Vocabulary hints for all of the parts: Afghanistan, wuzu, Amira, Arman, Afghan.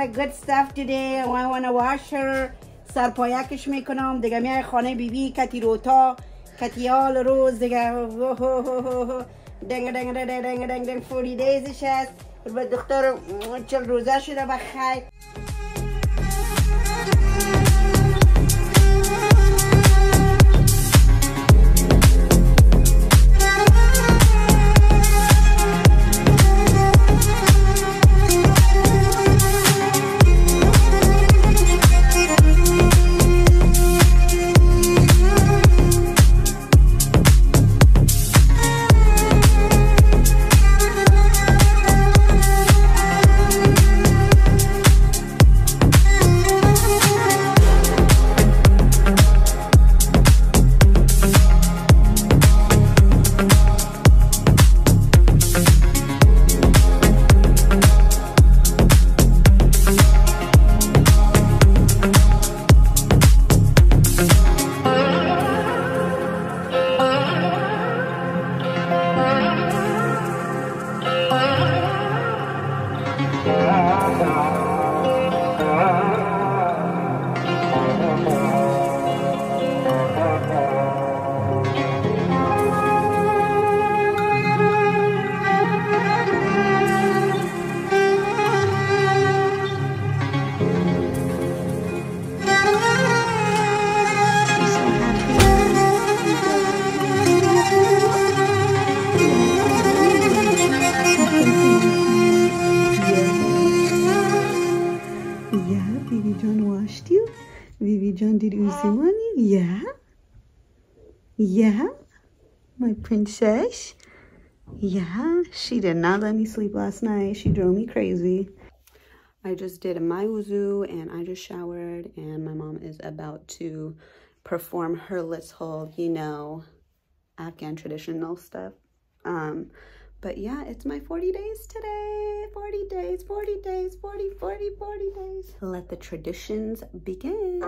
سر گود استاف today. I want to wash her. سرپایکش میکنم دیگه. میای خانه بیبی کتی روتا کتیال روز دیگه. دنگ دنگ دنگ دنگ دنگ دنگ 40 دیزش هست. به دختر 40 روزه شده بخیر. Yeah, my princess. Yeah, she did not let me sleep last night. She drove me crazy. I just did my wuzu and I just showered, and my mom is about to perform her let's hold, you know, Afghan traditional stuff. But yeah, it's my 40 days today. 40 days, 40 days, 40, 40, 40 days. Let the traditions begin.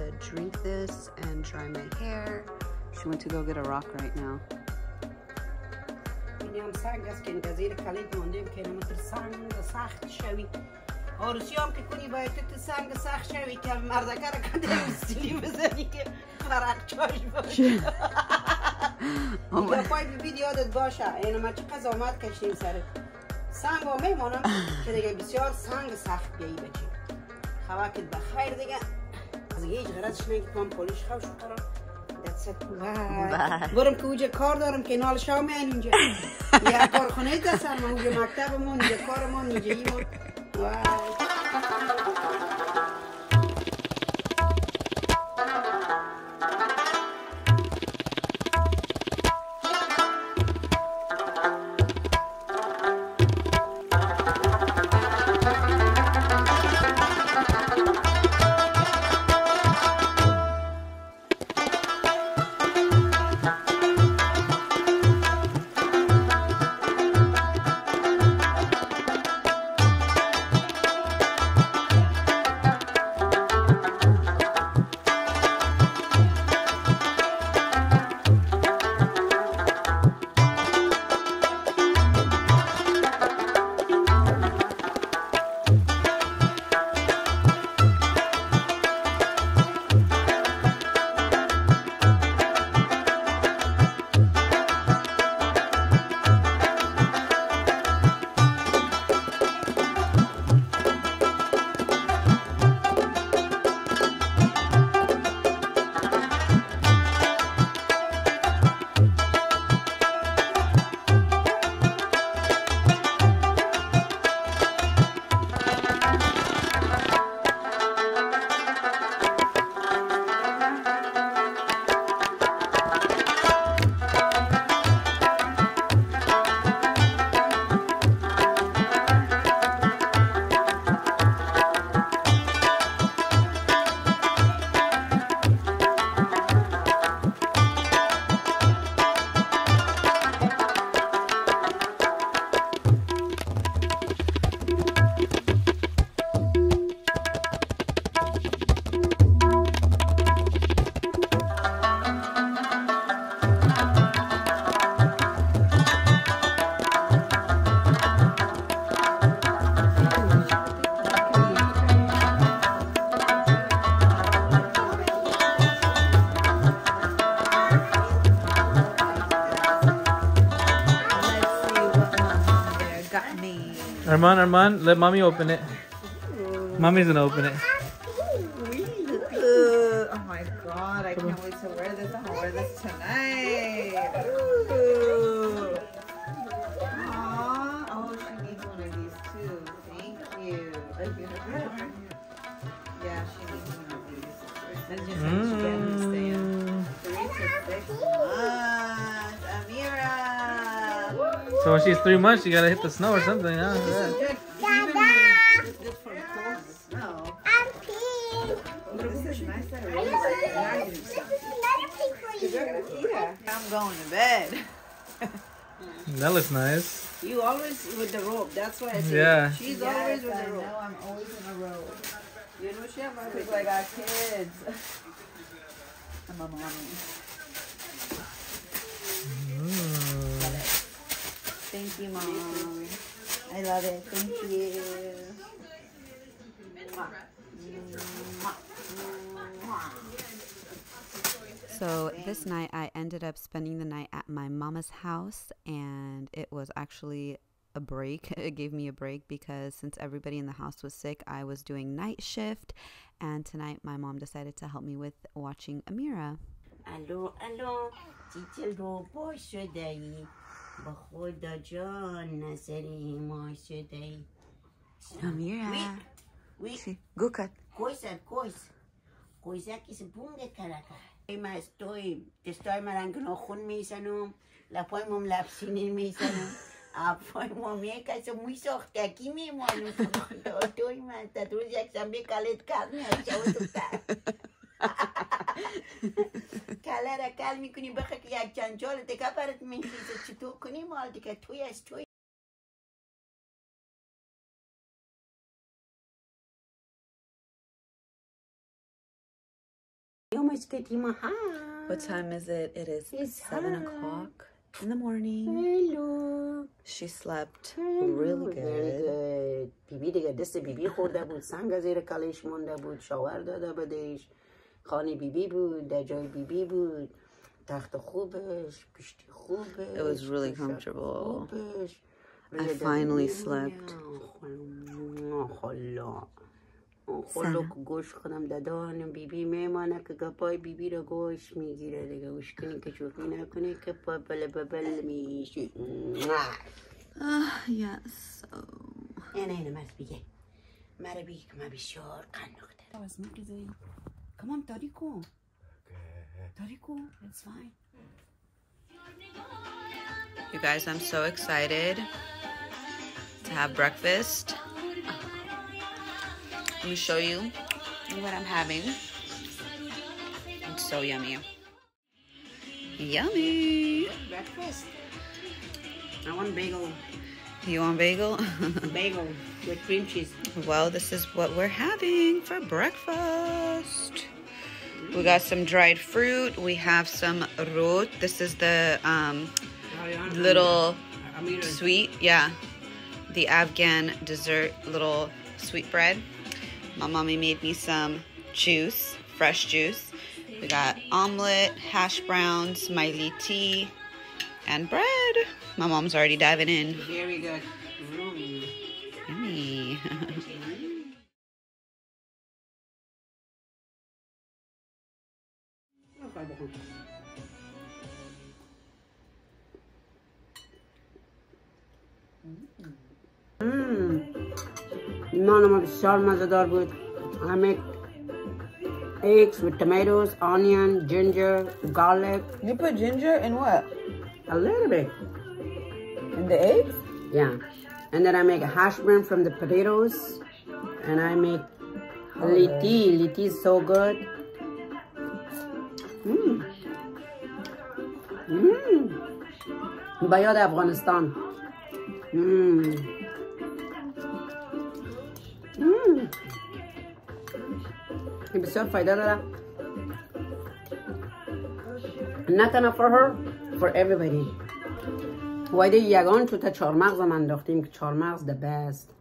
To drink this and dry my hair. She went to go get a rock right now. وروسي يوم كيكوني بايت تتسانق ساخ شوي كم مرة كارك عندهم سليم زنيك خرقت شوي باش. دبای بیبی یادت باشه این ما چه قضاوت کشیم سرت سنگ و میمونم که دیگه بسیار سنگ سخت بیایی بچی خواکت بخیر دیگه از هیچ غرضش نگی کام پولیش خوش کنم دست بای برم که اوجه کار دارم که نال شام میان اینجا یا کارخونه تا سر من اوجه مکتبمون اینجا کارمون اینجا ایمون وای Arman, Arman, let mommy open it. Mommy's gonna open it. Oh my god, I can't wait to wear this. I'm gonna wear this tonight. Ooh. Aww. Oh, she needs one of these too. Thank you. Yeah, she needs one of these. And just like she can understand. 3 to 6 months. Amira. So when she's 3 months, you gotta hit the snow or something, huh? Yeah. I'm going to bed. That looks nice. You always with the robe. That's why I said yeah. She's always with the robe. No, I'm always in a robe. You know she have because I got kids. I'm a mommy. Ooh. Thank you, Mom. I love it. Thank you. So this night I ended up spending the night at my mama's house, and it was actually a break. It gave me a break because since everybody in the house was sick, I was doing night shift, and tonight my mom decided to help me with watching Amira. Hello, hello. با خدا جان نسری ما شده ای Amira گو کت کویسر کسی بونده کرده ایمه دستای مرنگنا خون میسنم لپایمم لپسینی میسنم اپایمم یکسی موی ساختکی میمانم توی من تدروز یکسم بی کلت کل میشه توتر کله را کل میکنی بخه که یک جنجال دیگه برات میخیزه چطور کنی مال دیگه توی از توی What time is it? It is 7 o'clock in the morning. Hello. She slept really good. Very good. بیبی دیگه دست بیبی خورده بود. سنگ زیر کلش مونده بود. شاور داده بدهش. خانه بیبی بود. در جای بیبی بود. تخت خوبش. پشتی خوبش. It was really comfortable. I finally slept. خلوک گوش خودم دادانم بیبی میمانه که گپای بیبی را گوش میگیره دیگه گوش کنی که چوخی نکنی که ببل ببل میشی yes اینه مرد بیگه مرد بیگه که من بسیار قنق دارم از مرد دیگه کمان تاریکو تاریکو it's fine You guys I'm so excited to have breakfast Let me show you what I'm having. It's so yummy. Yummy! Good breakfast. I want bagel. You want bagel? Bagel with cream cheese. Well, this is what we're having for breakfast. We got some dried fruit. We have some rot. This is the little Amira. Sweet. Yeah. The Afghan dessert little sweet bread. My mommy made me some juice, fresh juice. We got omelet, hash browns, Miley tea, and bread. My mom's already diving in. Very good. Yummy. None of the sarmazadar with I make eggs with tomatoes, onion, ginger, garlic. You put ginger in what? A little bit. In the eggs? Yeah. And then I make a hash brown from the potatoes. And I make liti. Liti is so good. Mmm. Mmm. Bayad Afghanistan. Mmm. It was so fun. Not enough for her, for everybody. Why did you go to the چارمغز انداختیم که چارمغز the best.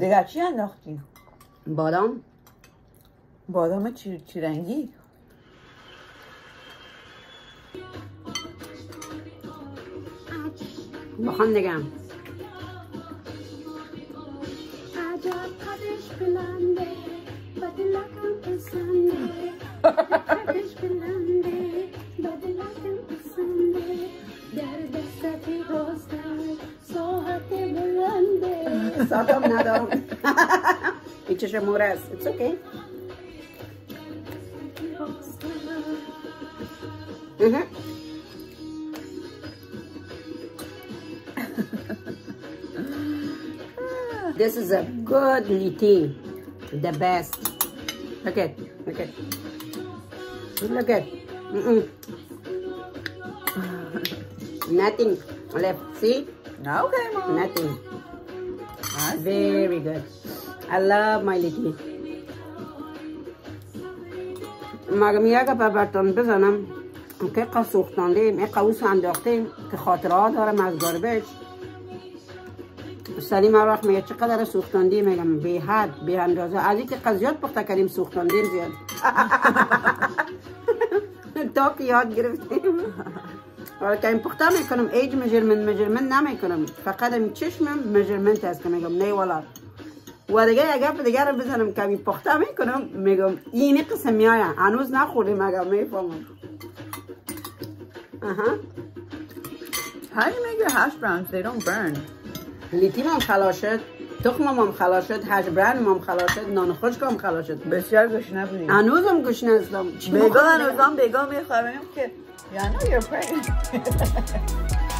دیگه چی انداختیم؟ بادام. بادام چی رنگی؟ بخون دیگه. It's okay. This is a good liti, the best. Look at, look at, look at. Nothing left. See? Okay, mom. Nothing. Very good. I love my liti. مگمیه که ببرتان بزنم که قصوختان دیم یک قوس انداختیم که خاطرها دارم از گاربیج سلیم هر وقت میگه چقدر سوختان دیم میگم به حد به اندازه از این که قضیات پخته کردیم سوختان دیم زیاد تا که یاد گرفتیم ولی که این پخته میکنم ایج مجرمن نمیکنم فقط این چشمم مجرمنت هست که میگم نه والا و دیگه اگه به دیگه رو بزنم کمی پخته میکنم میگم این قسمی های هنوز نخوریم اگه میفهمم How do you make your hash browns? They don't burn. لیتیم هم خلاشد تخمم هم خلاشد هش برنم هم خلاشد نان خشک هم خلاشد بسیار گشنه بودیم هنوز هم گشنه هستم بگاه هنوز هم بگاه میخوایم که یعنی you're praying